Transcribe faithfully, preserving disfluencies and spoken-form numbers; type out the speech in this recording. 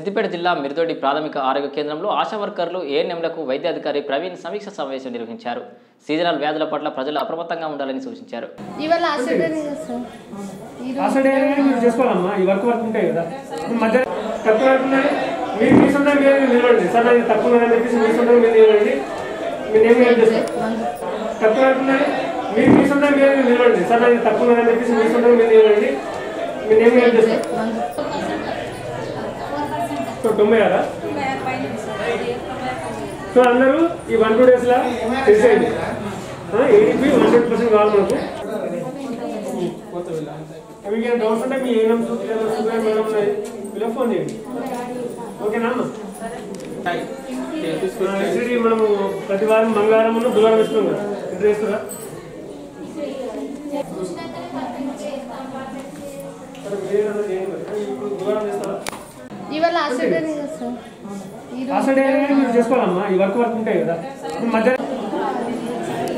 సిద్దిపేట జిల్లా మిరుదొడ్డి ప్రాథమిక ఆరోగ్య కేంద్రంలో ఆశా వర్కర్లు ఏఎన్ఎంలకు వైద్య అధికారి ప్రవీణ్ సమీక్ష సమావేశం నిర్వహించారు. సీజనల్ వ్యాధుల పట్ల ప్రజలు అప్రమత్తంగా ఉండాలని సూచించారు. So, do you have So, you have one two days? eighty percent If you have doubts, you have phone. Okay, Nama? Hi. Actually, we have to do You are last day. Last day, you just call. You work for